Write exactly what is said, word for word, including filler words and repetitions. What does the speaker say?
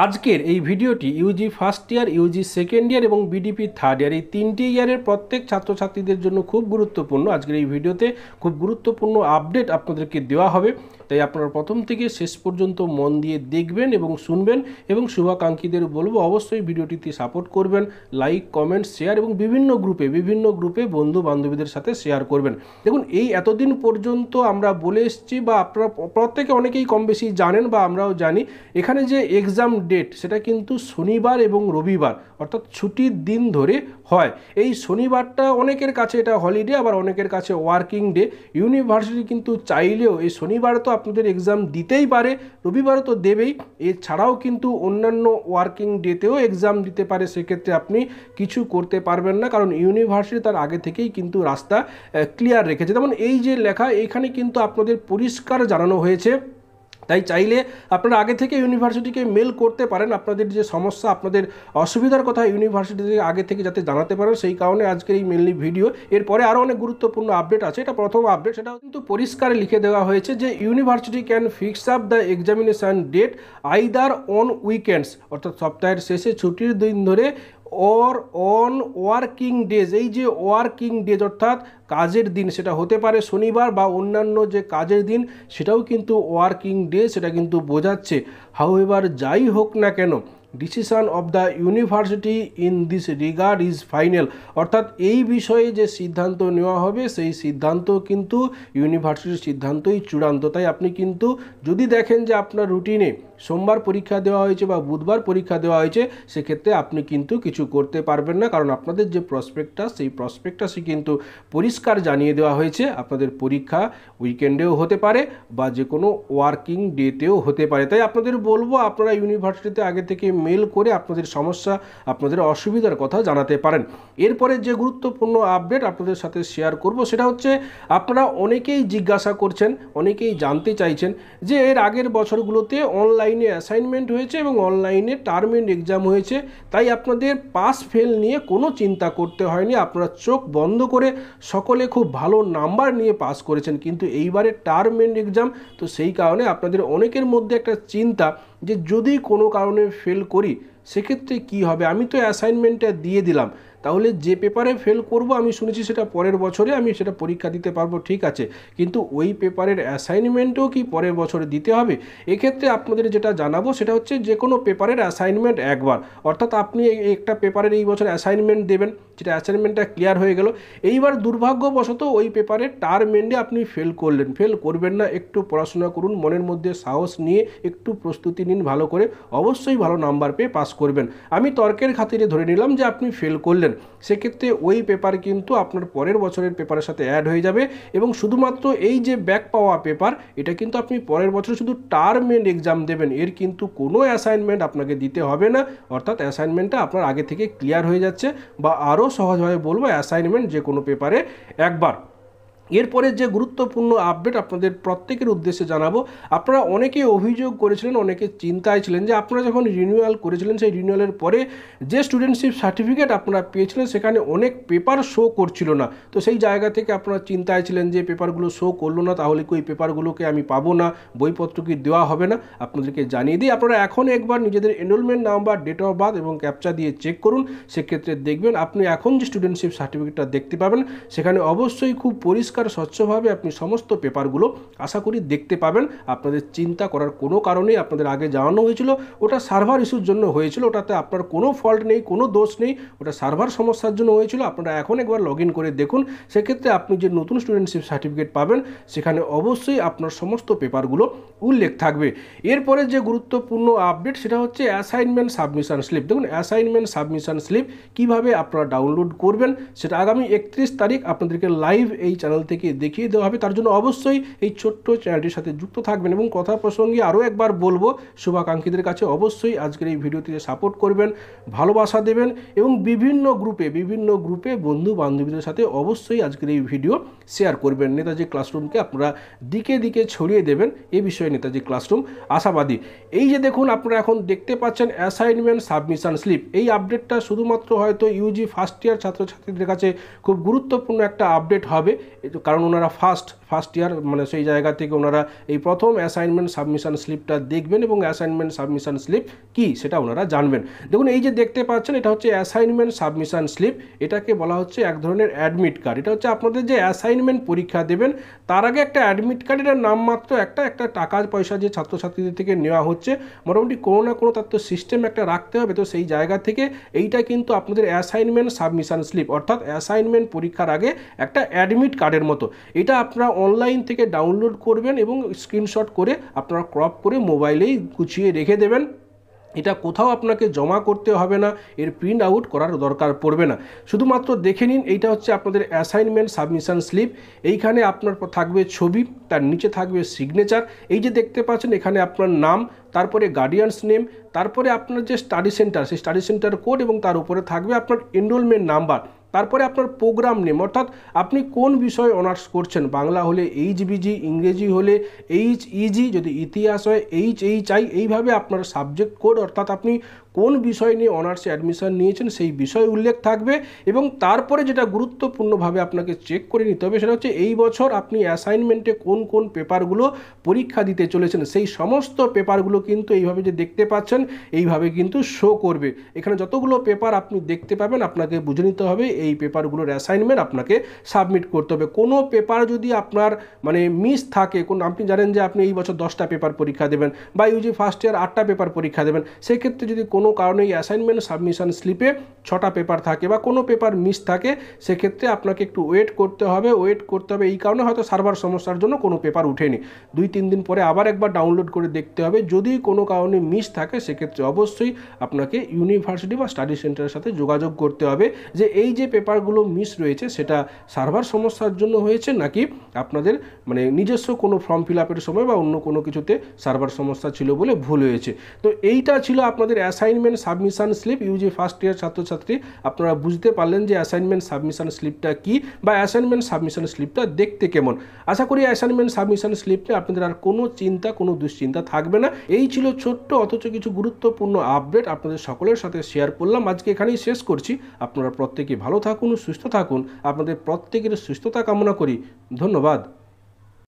आजकेर এই ভিডিওটি UG first year UG second year এবং বিডিপি থার্ড ইয়ার এই তিনটি ইয়ারের প্রত্যেক ছাত্রছাত্রীদের জন্য খুব গুরুত্বপূর্ণ। আজকের এই ভিডিওতে খুব গুরুত্বপূর্ণ আপডেট আপনাদেরকে দেওয়া হবে, তাই আপনারা প্রথম থেকে শেষ পর্যন্ত মন দিয়ে দেখবেন এবং শুনবেন এবং শুভাকাঙ্ক্ষীদের বলবো অবশ্যই ভিডিওটিতে সাপোর্ট করবেন, লাইক কমেন্ট শেয়ার এবং বিভিন্ন গ্রুপে বিভিন্ন গ্রুপে বন্ধু বান্ধবীদের সাথে শেয়ার করবেন। দেখুন, এই এতদিন পর্যন্ত আমরা বলে এসেছি বা আপনারা প্রত্যেকে অনেকেই কম বেশি জানেন বা আমরাও জানি, এখানে যে এক্সাম ডেট সেটা কিন্তু শনিবার এবং রবিবার অর্থাৎ ছুটির দিন ধরে হয়। এই শনিবারটা অনেকের কাছে এটা হলিডে, আবার অনেকের কাছে ওয়ার্কিং ডে। ইউনিভার্সিটি কিন্তু চাইলেও এই শনিবার তো আপনাদের এক্সাম দিতেই পারে, রবিবারও তো দেবেই, এছাড়াও কিন্তু অন্যান্য ওয়ার্কিং ডেতেও এক্সাম দিতে পারে। সেক্ষেত্রে আপনি কিছু করতে পারবেন না, কারণ ইউনিভার্সিটি তার আগে থেকেই কিন্তু রাস্তা ক্লিয়ার রেখেছে। যেমন এই যে লেখা, এখানে কিন্তু আপনাদের পরিষ্কার জানানো হয়েছে, তাই চাইলে আপনারা আগে থেকে ইউনিভার্সিটিকে মেল করতে পারেন আপনাদের যে সমস্যা, আপনাদের অসুবিধার কথা ইউনিভার্সিটি থেকে আগে থেকে যাতে জানাতে পারেন, সেই কারণে আজকের এই মেনলি ভিডিও। এরপরে আরও অনেক গুরুত্বপূর্ণ আপডেট আছে, এটা প্রথম আপডেট, সেটাও কিন্তু পরিষ্কার লিখে দেওয়া হয়েছে যে university can fix up the examination date either on weekends অর্থাৎ সপ্তাহের শেষে ছুটির দিন ধরে অর অন ওয়ার্কিং ডেজ। এই যে ওয়ার্কিং ডেজ অর্থাৎ কাজের দিন, সেটা হতে পারে শনিবার বা অন্যান্য যে কাজের দিন সেটাও কিন্তু ওয়ার্কিং ডে, সেটা কিন্তু বোঝাচ্ছে। হাউএভার যাই হোক না কেন decision of the university in this regard is final অর্থাৎ এই বিষয়ে যে সিদ্ধান্ত নেওয়া হবে সেই সিদ্ধান্ত কিন্তু ইউনিভার্সিটির সিদ্ধান্তই চূড়ান্ত। তাই আপনি কিন্তু যদি দেখেন যে আপনার রুটিনে সোমবার পরীক্ষা দেওয়া হয়েছে বা বুধবার পরীক্ষা দেওয়া হয়েছে, সেক্ষেত্রে আপনি কিন্তু কিছু করতে পারবেন না, কারণ আপনাদের যে প্রসপেক্টাস সেই প্রসপেক্টাসে কিন্তু পরিষ্কার জানিয়ে দেওয়া হয়েছে আপনাদের পরীক্ষা উইকেন্ডেও হতে পারে বা যে কোনো ওয়ার্কিং ডেতেও হতে পারে। তাই আপনাদের বলবো আপনারা ইউনিভার্সিটিতে আগে থেকে মেল করে আপনাদের সমস্যা, আপনাদের অসুবিধার কথা জানাতে পারেন। এরপরে যে গুরুত্বপূর্ণ আপডেট আপনাদের সাথে শেয়ার করব সেটা হচ্ছে, আপনারা অনেকেই জিজ্ঞাসা করছেন, অনেকেই জানতে চাইছেন যে এর আগের বছরগুলোতে অনলাইনে অ্যাসাইনমেন্ট হয়েছে এবং অনলাইনে টার্ম এন্ড এক্সাম হয়েছে, তাই আপনাদের পাস ফেল নিয়ে কোনো চিন্তা করতে হয়নি, আপনারা চোখ বন্ধ করে সকলে খুব ভালো নাম্বার নিয়ে পাস করেছেন। কিন্তু এইবারে টার্ম এন্ড এক্সাম, তো সেই কারণে আপনাদের অনেকের মধ্যে একটা চিন্তা যে যদি কোনো কারণে ফেল করি সেক্ষেত্রে কি হবে, আমি তো অ্যাসাইনমেন্টটা দিয়ে দিলাম, তাহলে যে পেপারে ফেল করব আমি শুনেছি সেটা পরের বছরে আমি সেটা পরীক্ষা দিতে পারবো, ঠিক আছে, কিন্তু ওই পেপারের অ্যাসাইনমেন্টও কি পরের বছরে দিতে হবে? এক্ষেত্রে আপনাদের যেটা জানাবো সেটা হচ্ছে যে কোনো পেপারের অ্যাসাইনমেন্ট একবার অর্থাৎ আপনি একটা পেপারের এই বছর অ্যাসাইনমেন্ট দেবেন, যেটা অ্যাসাইনমেন্টটা ক্লিয়ার হয়ে গেল, এইবার দুর্ভাগ্যবশত ওই পেপারের টার্ম এন্ডে আপনি ফেল করলেন। ফেল করবেন না, একটু পড়াশোনা করুন, মনের মধ্যে সাহস নিয়ে একটু প্রস্তুতি নিন ভালো করে, অবশ্যই ভালো নাম্বার পেয়ে পাস করবেন। আমি তর্কের খাতিরে ধরে নিলাম যে আপনি ফেল করলেন, সেক্ষেত্রে ওই পেপার কিন্তু আপনার পরের বছরের পেপারের সাথে অ্যাড হয়ে যাবে এবং শুধুমাত্র এই যে ব্যাক পাওয়া পেপার এটা কিন্তু আপনি পরের বছর শুধু টার্ম এন্ড এক্সাম দেবেন, এর কিন্তু কোনো অ্যাসাইনমেন্ট আপনাকে দিতে হবে না, অর্থাৎ অ্যাসাইনমেন্টটা আপনার আগে থেকে ক্লিয়ার হয়ে যাচ্ছে, বা আরও সহজভাবে বলবো অ্যাসাইনমেন্ট যে কোনো পেপারে একবার। এরপরে যে গুরুত্বপূর্ণ আপডেট আপনাদের প্রত্যেকের উদ্দেশ্যে জানাবো, আপনারা অনেকে অভিযোগ করেছিলেন, অনেকে চিন্তায় ছিলেন যে আপনারা যখন রিনিউয়াল করেছিলেন সেই রিনিউয়ালের পরে যে স্টুডেন্টশিপ সার্টিফিকেট আপনারা পেয়েছিলেন সেখানে অনেক পেপার শো করছিল না, তো সেই জায়গা থেকে আপনারা চিন্তায় ছিলেন যে পেপারগুলো শো করলো না, তাহলে কি ওই পেপারগুলোকে আমি পাবো না, বইপত্র কি দেওয়া হবে না? আপনাদেরকে জানিয়ে দিই, আপনারা এখন একবার নিজেদের enrolment number, date of birth এবং ক্যাপচা দিয়ে চেক করুন, সেক্ষেত্রে দেখবেন আপনি এখন যে স্টুডেন্টশিপ সার্টিফিকেটটা দেখতে পাবেন সেখানে অবশ্যই খুব পরিষ্কার স্বচ্ছভাবে আপনি সমস্ত পেপারগুলো আশা করি দেখতে পাবেন। আপনাদের চিন্তা করার কোনো কারণেই, আপনাদের আগে জানানো হয়েছিল ওটা সার্ভার ইস্যুর জন্য হয়েছিল, ওটাতে আপনার কোনো ফল্ট নেই, কোনো দোষ নেই, ওটা সার্ভার সমস্যার জন্য হয়েছিল। আপনারা এখন একবার লগ ইন করে দেখুন, সেক্ষেত্রে আপনি যে নতুন স্টুডেন্টশিপ সার্টিফিকেট পাবেন সেখানে অবশ্যই আপনার সমস্ত পেপারগুলো উল্লেখ থাকবে। এরপরে যে গুরুত্বপূর্ণ আপডেট সেটা হচ্ছে অ্যাসাইনমেন্ট সাবমিশন স্লিপ। দেখুন, অ্যাসাইনমেন্ট সাবমিশন স্লিপ কিভাবে আপনারা ডাউনলোড করবেন সেটা আগামী একত্রিশ তারিখ আপনাদেরকে লাইভ এই চ্যানেল থেকে দেখিয়ে দেওয়া হবে, তার জন্য অবশ্যই এই ছোট্ট চ্যানেলটির সাথে যুক্ত থাকবেন। এবং কথা প্রসঙ্গে আরও একবার বলবো, শুভাকাঙ্ক্ষীদের কাছে অবশ্যই আজকের এই ভিডিওটিতে সাপোর্ট করবেন, ভালোবাসা দেবেন এবং বিভিন্ন গ্রুপে বিভিন্ন গ্রুপে বন্ধু বান্ধবীদের সাথে অবশ্যই আজকের এই ভিডিও শেয়ার করবেন। নেতাজি ক্লাসরুমকে আপনারা দিকে দিকে ছড়িয়ে দেবেন, এ বিষয়ে নেতাজি ক্লাসরুম আশাবাদী। এই যে দেখুন, আপনারা এখন দেখতে পাচ্ছেন অ্যাসাইনমেন্ট সাবমিশন স্লিপ। এই আপডেটটা শুধুমাত্র হয়তো ইউজি ফার্স্ট ইয়ার ছাত্রছাত্রীদের কাছে খুব গুরুত্বপূর্ণ একটা আপডেট হবে, तो कारण ओनारा फार्स्ट फार्स्ट ईयर मैं से जैगा ओनारा प्रथम असाइनमेंट सबमिशन स्लिपटा देखें और असाइनमेंट सबमिशन स्लिप कि ओनारा जानबें। देखो ये देखते पाच्छेन एटा होच्छे असाइनमेंट सबमिशन स्लिप, एटाके बला होच्छे एक धरनेर एडमिट कार्ड। एटा होच्छे आपनादेर जे असाइनमेंट परीक्षा देवें तार आगे एक एडमिट कार्ड, एटार नाम मात्र एकटा एकटा टाका पयसा जे छात्र छात्रीदेर थेके नेওয়া होच्छे मोटामुटी कोनो ना कोनो तत्त्व सिस्टेम एकटा राखते होबे। तो सेई जायगा थेके एइटा किन्तु आपनादेर असाइनमेंट सबमिशन स्लिप अर्थात असाइनमेंट परीक्षार आगे एक एडमिट कार्डर मतो एटा आपनारा अनलाइन थेके डाउनलोड करबेन एबं स्क्रीनशट करे आपनारा क्रप करे मोबाइलेई गुछिए रेखे देबेन। এটা কোথাও আপনাকে জমা করতে হবে না, এর প্রিন্ট আউট করার দরকার পড়বে না, শুধুমাত্র দেখে নিন। এইটা হচ্ছে আপনাদের অ্যাসাইনমেন্ট সাবমিশন স্লিপ। এইখানে আপনার থাকবে ছবি, তার নিচে থাকবে সিগনেচার। এই যে দেখতে পাচ্ছেন এখানে আপনার নাম, তারপরে গার্ডিয়ানস নেম, তারপরে আপনার যে স্টাডি সেন্টার সেই স্টাডি সেন্টার কোড এবং তার উপরে থাকবে আপনার এনরোলমেন্ট নাম্বার, তারপরে আপনার প্রোগ্রাম নেম অর্থাৎ আপনি কোন বিষয়ে অনার্স করছেন। বাংলা হলে এইচবিজি, ইংরেজি হলে এইচ ইজি, যদি ইতিহাস হয় এইচ এইচ আই, এইভাবে আপনার সাবজেক্ট কোড অর্থাৎ আপনি কোন বিষয় নিয়ে অনার্সে অ্যাডমিশন নিয়েছেন সেই বিষয় উল্লেখ থাকবে। এবং তারপরে যেটা গুরুত্বপূর্ণভাবে আপনাকে চেক করে নিতে হবে সেটা হচ্ছে এই বছর আপনি অ্যাসাইনমেন্টে কোন কোন পেপারগুলো পরীক্ষা দিতে চলেছেন, সেই সমস্ত পেপারগুলো কিন্তু এইভাবে যে দেখতে পাচ্ছেন এইভাবে কিন্তু শো করবে। এখানে যতগুলো পেপার আপনি দেখতে পাবেন আপনাকে বুঝে নিতে হবে এই পেপারগুলোর অ্যাসাইনমেন্ট আপনাকে সাবমিট করতে হবে। কোনো পেপার যদি আপনার মানে মিস থাকে, কোন আপনি জানেন যে আপনি এই বছর দশটা পেপার পরীক্ষা দেবেন বা ইউজি ফার্স্ট ইয়ার আটটা পেপার পরীক্ষা দেবেন, সেক্ষেত্রে যদি কোনো কারণে এই অ্যাসাইনমেন্ট সাবমিশন স্লিপে ছটা পেপার থাকে বা কোনো পেপার মিস থাকে সেক্ষেত্রে আপনাকে একটু ওয়েট করতে হবে। ওয়েট করতে হবে এই কারণে হয়তো সার্ভার সমস্যার জন্য কোনো পেপার উঠেনি, দুই তিন দিন পরে আবার একবার ডাউনলোড করে দেখতে হবে। যদি কোনো কারণে মিস থাকে সেক্ষেত্রে অবশ্যই আপনাকে ইউনিভার্সিটি বা স্টাডি সেন্টারের সাথে যোগাযোগ করতে হবে যে এই যে পেপারগুলো মিস রয়েছে সেটা সার্ভার সমস্যার জন্য হয়েছে নাকি আপনাদের মানে নিজস্ব কোনো ফর্ম ফিল আপের সময় বা অন্য কোনো কিছুতে সার্ভার সমস্যা ছিল বলে ভুল হয়েছে। তো এইটা ছিল আপনাদের assignment submission slip. UG first year ছাত্রছাত্রী আপনারা বুঝতে পারলেন যে অ্যাসাইনমেন্ট সাবমিশন স্লিপটা কি বা অ্যাসাইনমেন্ট সাবমিশন স্লিপটা দেখতে কেমন। আশা করি অ্যাসাইনমেন্ট সাবমিশন স্লিপটা আপনাদের আর কোনো চিন্তা কোনো দুশ্চিন্তা থাকবে না। এই ছিল ছোট্ট অথচ কিছু গুরুত্বপূর্ণ আপডেট, আপনাদের সকলের সাথে শেয়ার করলাম। আজকে এখানেই শেষ করছি। আপনারা প্রত্যেকে ভালো থাকুন, সুস্থ থাকুন। আপনাদের প্রত্যেকের সুস্থতা কামনা করি। ধন্যবাদ।